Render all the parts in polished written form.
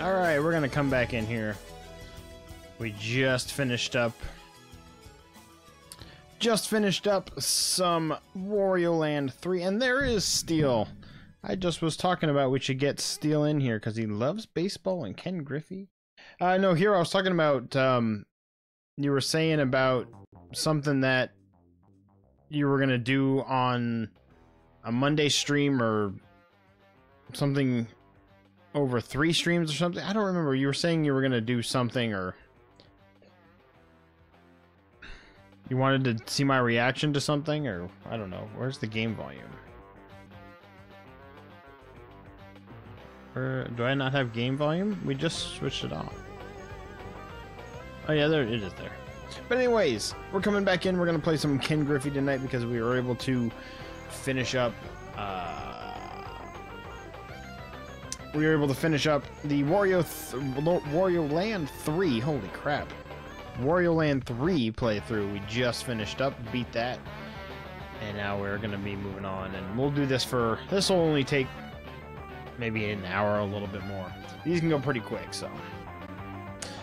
Alright, we're gonna come back in here. We just finished up some Wario Land 3, and there is Steel. I just was talking about we should get Steel in here because he loves baseball and Ken Griffey. No, here I was talking about, you were saying about something that you were gonna do on a Monday stream or something over 3 streams or something. I don't remember. You were saying you were gonna do something or... You wanted to see my reaction to something, or I don't know. Where's the game volume? Or do I not have game volume? We just switched it off. Oh yeah, there it is there. But anyways, we're coming back in. We're gonna play some Ken Griffey tonight because we were able to finish up. We were able to finish up the Wario Land 3. Holy crap! Wario Land 3 playthrough. We just finished up, beat that, and now we're gonna be moving on, and we'll do this for, this will only take maybe an hour, a little bit more. These can go pretty quick, so.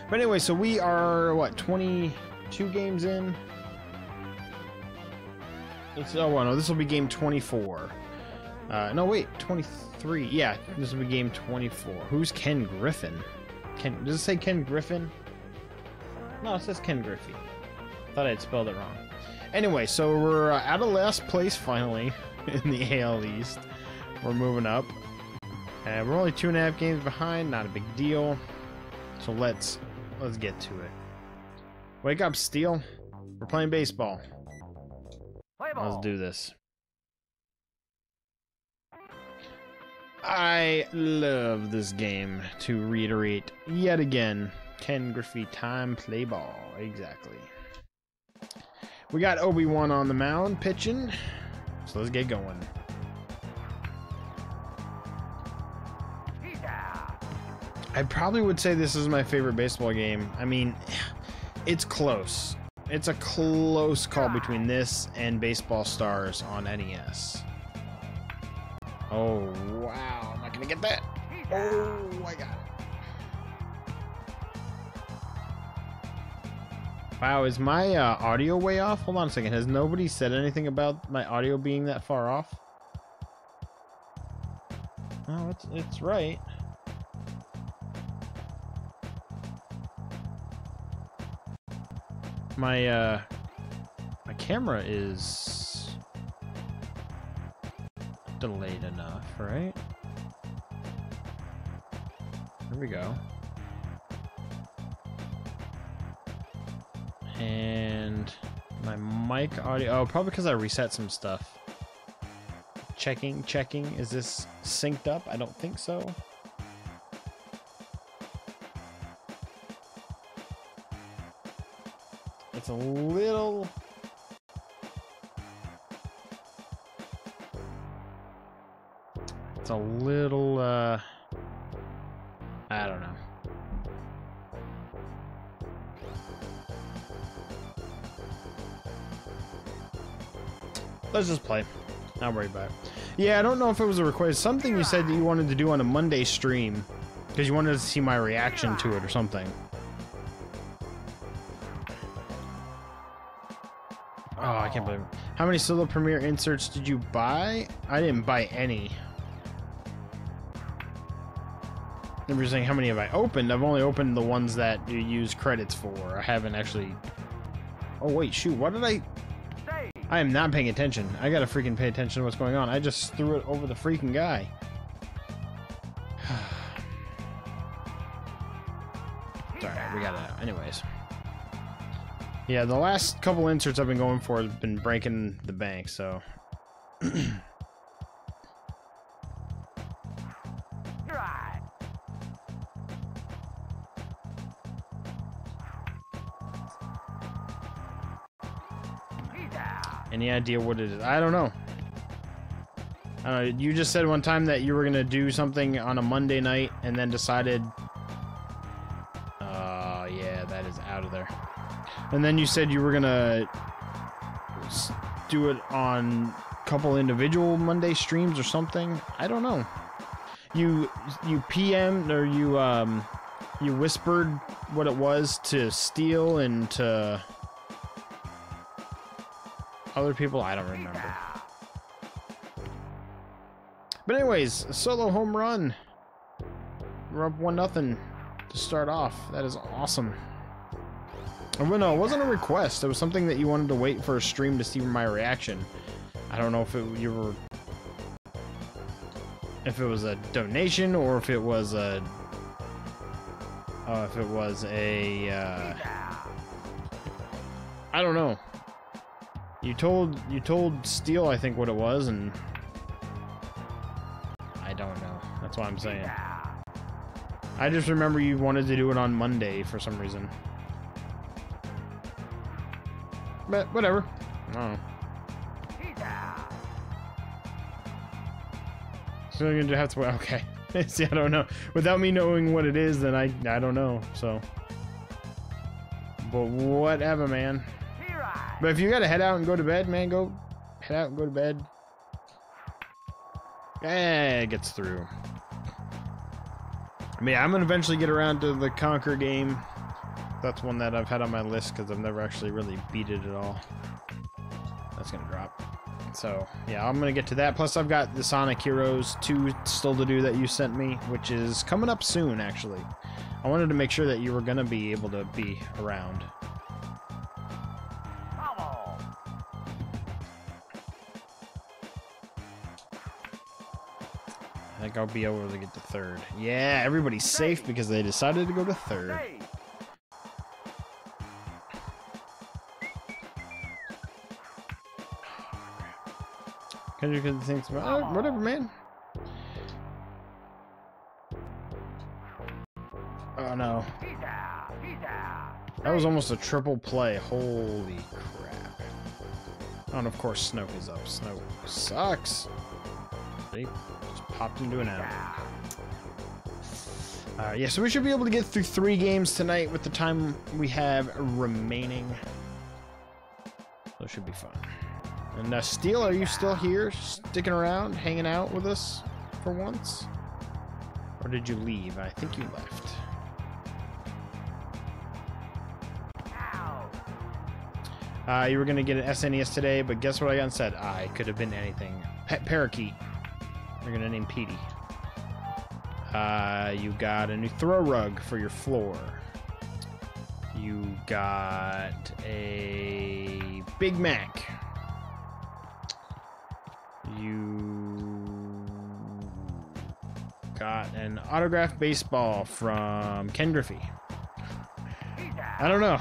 But anyway, so we are, what, 22 games in? It's, oh, well, no, this will be game 24. No, wait, 23. Yeah, this will be game 24. Who's Ken Griffin? Does it say Ken Griffin? No, it says Ken Griffey. Thought I'd spelled it wrong. Anyway, so we're out of last place finally in the AL East. We're moving up. And we're only 2.5 games behind. Not a big deal. So let's get to it. Wake up, Steel. We're playing baseball. Play ball. Let's do this. I love this game, to reiterate yet again. Ken Griffey time, play ball. Exactly. We got Obi-Wan on the mound pitching. So let's get going. I probably would say this is my favorite baseball game. I mean, it's close. It's a close call between this and Baseball Stars on NES. Oh, wow. I'm not going to get that. Oh, I got it. Wow, is my audio way off? Hold on a second. Has nobody said anything about my audio being that far off? No, it's right. My my camera is delayed enough, right? There we go. And my mic audio, oh, probably because I reset some stuff. Checking, is this synced up? I don't think so. It's a little... It's a little, I don't know. Let's just play. Not worry about it. Yeah, I don't know if it was a request. Something you said that you wanted to do on a Monday stream because you wanted to see my reaction to it or something. Oh, I can't believe it. How many solo premiere inserts did you buy? I didn't buy any. Remember saying how many have I opened? I've only opened the ones that you use credits for. I haven't actually... Oh, wait, shoot. What did I am not paying attention. I gotta freaking pay attention to what's going on. I just threw it over the freaking guy. Alright, we gotta... Anyways. Yeah, the last couple inserts I've been going for have been breaking the bank, so... Any idea what it is? I don't know. You just said one time that you were gonna do something on a Monday night and then decided... yeah, that is out of there. And then you said you were gonna do it on a couple individual Monday streams or something. I don't know. you PM'd or you you whispered what it was to steal and to other people. I don't remember. But anyways, a solo home run. We're up 1-0 to start off. That is awesome. Oh, no, it wasn't a request. It was something that you wanted to wait for a stream to see my reaction. I don't know if it was a donation or if it was a I don't know. You told Steele, I think, what it was, and I don't know. That's what I'm saying. I just remember you wanted to do it on Monday for some reason. But whatever. I don't know. So you're gonna have to wait. Okay. See, I don't know. Without me knowing what it is, then I don't know. So, but whatever, man. But if you gotta head out and go to bed, man, go head out and go to bed. Eh, it gets through. I mean, I'm gonna eventually get around to the Conker game. That's one that I've had on my list because I've never actually really beat it at all. That's gonna drop. So, yeah, I'm going to get to that. Plus, I've got the Sonic Heroes 2 still to do that you sent me, which is coming up soon, actually. I wanted to make sure that you were going to be able to be around. I think I'll be able to get to third. Yeah, everybody's safe because they decided to go to third. Because the thing's about whatever, man. Oh no, that was almost a triple play. Holy crap! Oh, and of course, Snoke is up. Snoke sucks. See, just popped into an out. Yeah, so we should be able to get through 3 games tonight with the time we have remaining. So it should be fun. And Steele, are you still here, sticking around, hanging out with us for once? Or did you leave? I think you left. You were going to get an SNES today, but guess what I got instead? It could have been anything. Pet Parakeet. We're going to name Petey. You got a new throw rug for your floor. You got a Big Mac. You got an autographed baseball from Ken Griffey. I don't know.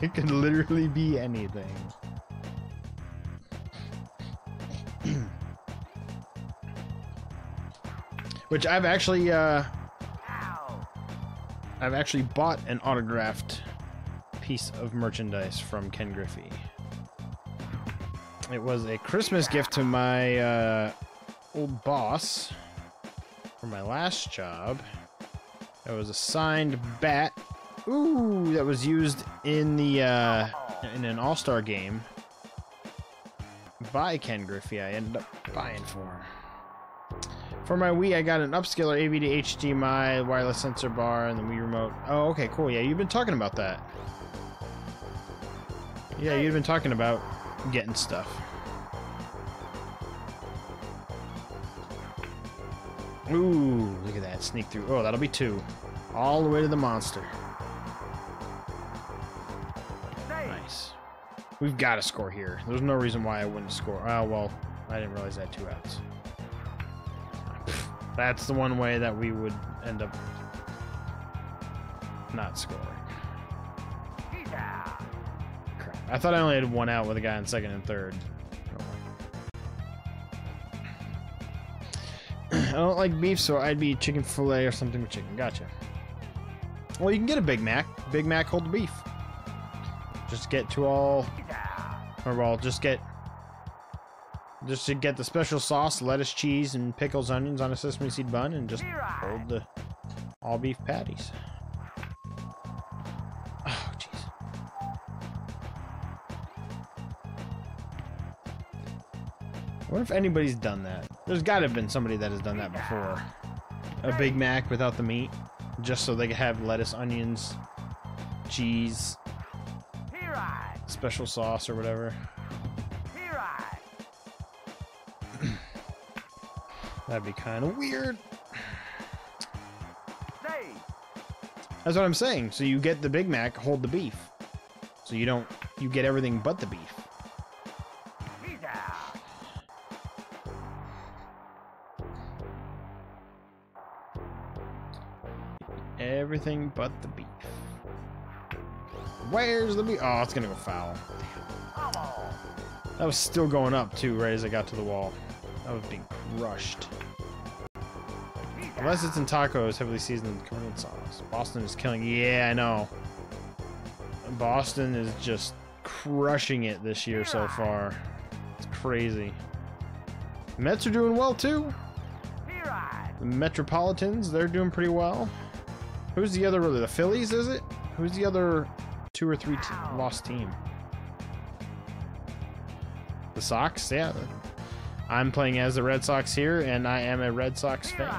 It could literally be anything. Which I've actually bought an autographed piece of merchandise from Ken Griffey. It was a Christmas gift to my old boss for my last job. It was a signed bat. Ooh, that was used in the in an All-Star game by Ken Griffey. I ended up buying for him. For my Wii, I got an upscaler AV to HDMI, wireless sensor bar, and the Wii remote. Oh, okay, cool. Yeah, you've been talking about that. Yeah, you've been talking about getting stuff. Ooh, look at that. Sneak through. Oh, that'll be 2. All the way to the monster. Nice. We've got to score here. There's no reason why I wouldn't score. Oh, well, I didn't realize I had 2 outs. That's the one way that we would end up not scoring. I thought I only had 1 out with a guy in second and third. I don't like beef, so I'd be chicken fillet or something with chicken. Gotcha. Well, you can get a Big Mac. Big Mac, hold the beef. Just get to all... Or, well, just get... Just to get the special sauce, lettuce, cheese, and pickles, onions on a sesame seed bun, and just hold the all beef patties. I wonder if anybody's done that. There's gotta have been somebody that has done that before. a Big Mac without the meat, just so they could have lettuce, onions, cheese, special sauce or whatever. That'd be kind of weird. That's what I'm saying. So you get the Big Mac, hold the beef. So you don't, you get everything but the beef. Everything but the beef. Where's the beef? Oh, it's gonna go foul. That was still going up too, right as I got to the wall. That was being crushed. Unless it's in tacos, heavily seasoned with corn and sauce. Boston is killing. Yeah, I know. Boston is just crushing it this year so far. It's crazy. The Mets are doing well too. The Metropolitans, they're doing pretty well. Who's the other, really? The Phillies, is it? Who's the other two or three lost team? The Sox? Yeah. I'm playing as the Red Sox here, and I am a Red Sox fan.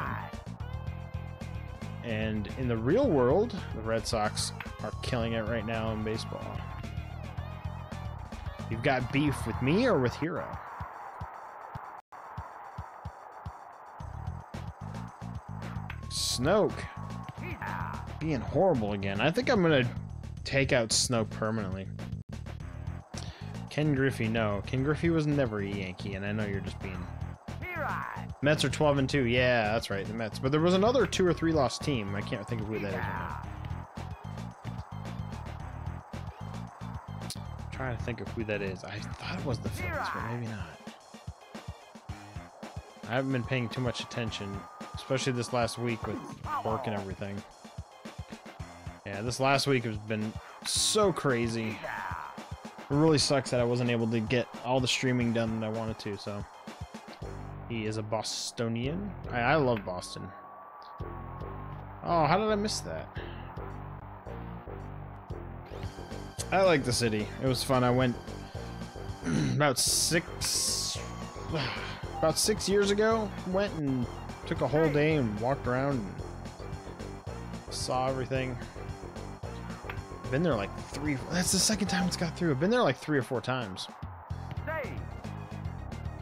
And in the real world, the Red Sox are killing it right now in baseball. You've got beef with me or with Hero? Snoke. Being horrible again. I think I'm going to take out Snoke permanently. Ken Griffey, no. Ken Griffey was never a Yankee, and I know you're just being... Mets are 12-2. Yeah, that's right, the Mets. But there was another 2 or 3 lost team. I can't think of who that is right now. I'm trying to think of who that is. I thought it was the Phillies, but maybe not. I haven't been paying too much attention, especially this last week with work and everything. Yeah, this last week has been so crazy. It really sucks that I wasn't able to get all the streaming done that I wanted to, so... He is a Bostonian. I love Boston. Oh, how did I miss that? I like the city. It was fun. I went about 6 years ago. Went and took a whole day and walked around and saw everything. I've been there like 3. That's the second time it's got through. I've been there like 3 or 4 times.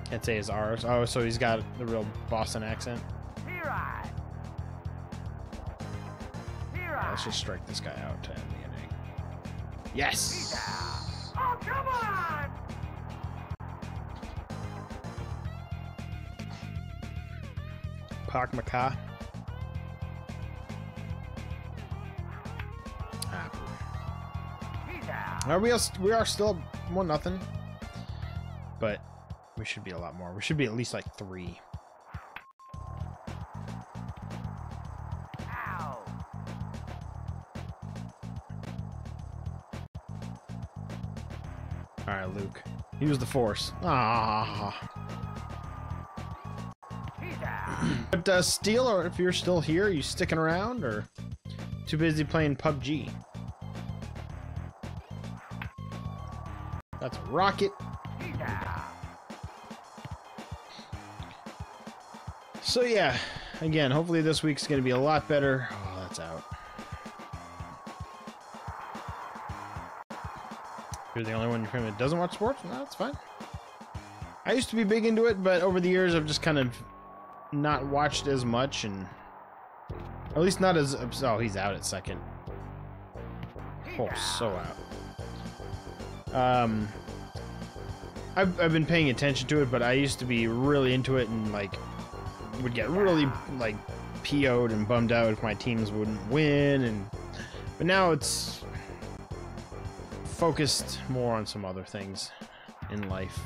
Can't say his R's. Oh, so he's got the real Boston accent. Yeah, let's just strike this guy out to end the inning. Yes! Oh, come on! Park Maca. Are we are still 1-0, but we should be a lot more. We should be at least like 3. Ow. All right, Luke. Use the force. Ah. But Steel, or if you're still here, are you sticking around or too busy playing PUBG? That's a rocket. So yeah, again, hopefully this week's going to be a lot better. Oh, that's out. You're the only one in your family that doesn't watch sports? No, that's fine. I used to be big into it, but over the years I've just kind of not watched as much, and at least not as... Oh, he's out at second. Oh, so out. I've been paying attention to it, but I used to be really into it and, like... would get really like PO'd and bummed out if my teams wouldn't win, and but now it's focused more on some other things in life.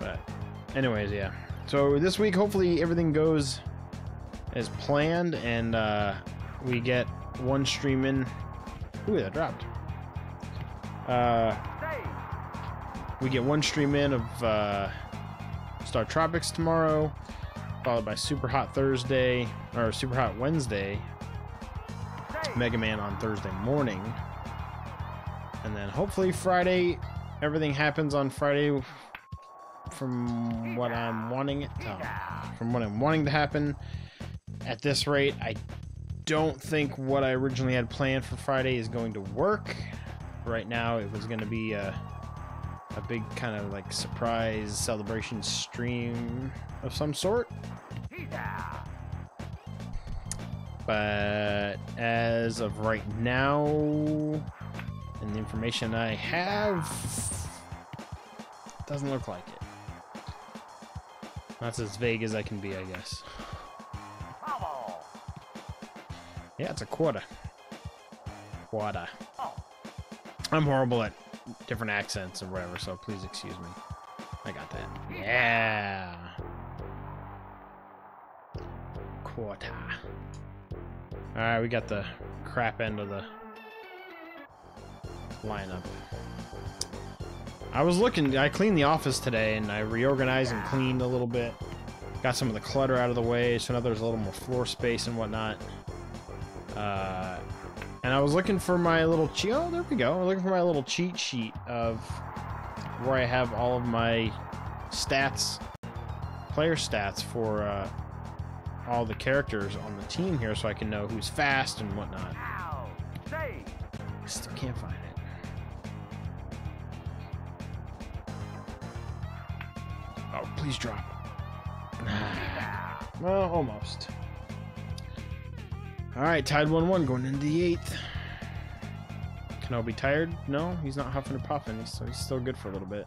But anyways, yeah, so this week hopefully everything goes as planned, and we get 1 stream in. Ooh, that dropped. We get 1 stream in of Star Tropics tomorrow, followed by Super Hot Thursday, or Super Hot Wednesday, Mega Man on Thursday morning, and then hopefully Friday, everything happens on Friday from what I'm wanting to happen. At this rate, I don't think what I originally had planned for Friday is going to work. Right now, it was going to be a big kind of like surprise celebration stream of some sort. But as of right now, and the information I have, doesn't look like it. That's as vague as I can be, I guess. Yeah, it's a quarter. Quarter. I'm horrible at different accents and whatever, so please excuse me. I got that. Yeah. Quarter. Alright, we got the crap end of the lineup. I was looking, I cleaned the office today and I reorganized and cleaned a little bit. Got some of the clutter out of the way, so now there's a little more floor space and whatnot. And I was looking for my little cheat, oh, there we go. I was looking for my little cheat sheet of where I have all of my stats, player stats for all the characters on the team here, so I can know who's fast and whatnot. Ow, I still can't find it. Oh, please drop. Well, almost. Alright, tied 1-1 going into the 8th. Kenobi tired? No, he's not huffing or puffing, so he's still good for a little bit.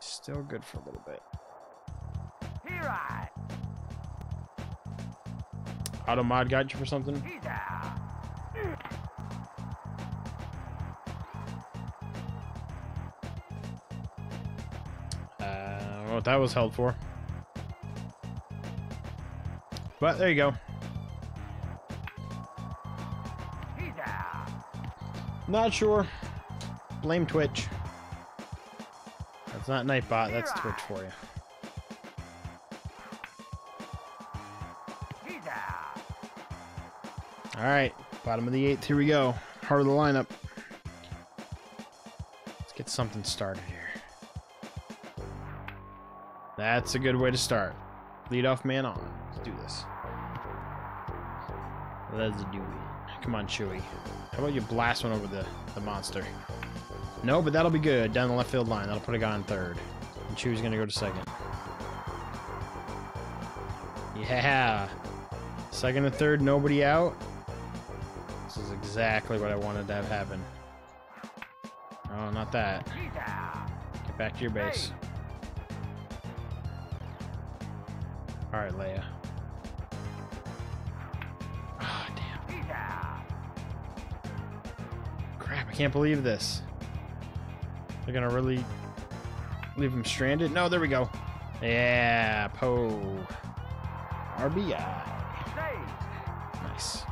Still good for a little bit. Automod got you for something? What that was held for. But there you go. Not sure. Blame Twitch. That's not Nightbot, that's Twitch for you. Alright, bottom of the 8th, here we go. Heart of the lineup. Let's get something started here. That's a good way to start. Leadoff man on. Let's do this. Let's do it. Come on, Chewy. How about you blast one over the monster? No, but that'll be good. Down the left field line. That'll put a guy on third. And Chewy's going to go to second. Yeah. Second and third, nobody out. This is exactly what I wanted to have happen. Oh, not that. Get back to your base. All right, Leia. Ah, oh, damn. Crap, I can't believe this. They're gonna really leave him stranded? No, there we go. Yeah, Poe. RBI. Nice.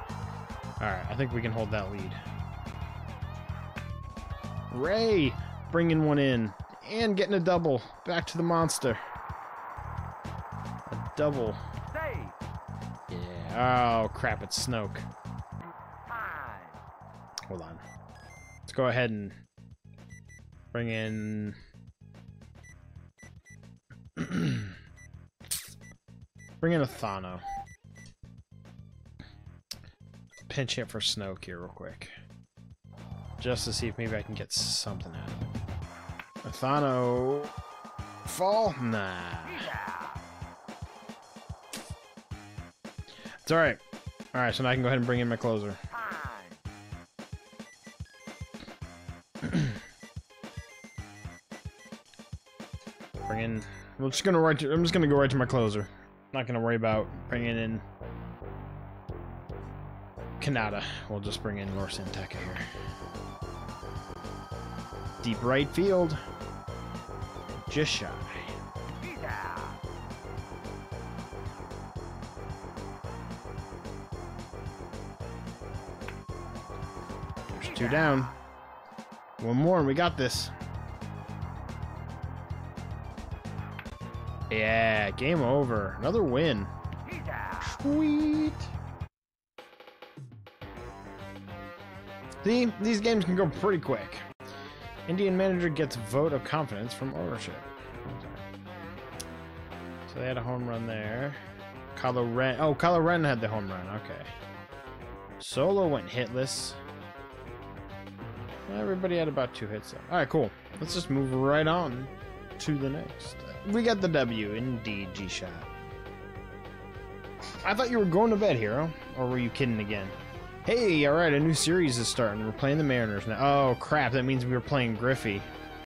All right, I think we can hold that lead. Ray bringing one in and getting a double. Back to the monster. Double. Yeah. Oh, crap, it's Snoke. Hold on. Let's go ahead and bring in... bring in a Thano. Pinch hit for Snoke here real quick. Just to see if maybe I can get something out of it. A Thano... fall? Nah. It's alright. Alright, so now I can go ahead and bring in my closer. Bring in... I'm just gonna go right to my closer. Not gonna worry about bringing in... Kanata. We'll just bring in Lorsen Tekka here. Deep right field. Just shy. Two down. One more and we got this. Yeah, game over. Another win. Sweet. See, these games can go pretty quick. Indian manager gets vote of confidence from ownership. So they had a home run there. Kylo Ren. Oh, Kylo Ren had the home run. Okay. Solo went hitless. Everybody had about 2 hits though. Alright, cool. Let's just move right on to the next. We got the W indeed, G-Shot. I thought you were going to bed, Hero. Or were you kidding again? Hey, alright, a new series is starting. We're playing the Mariners now. Oh, crap. That means we were playing Griffey.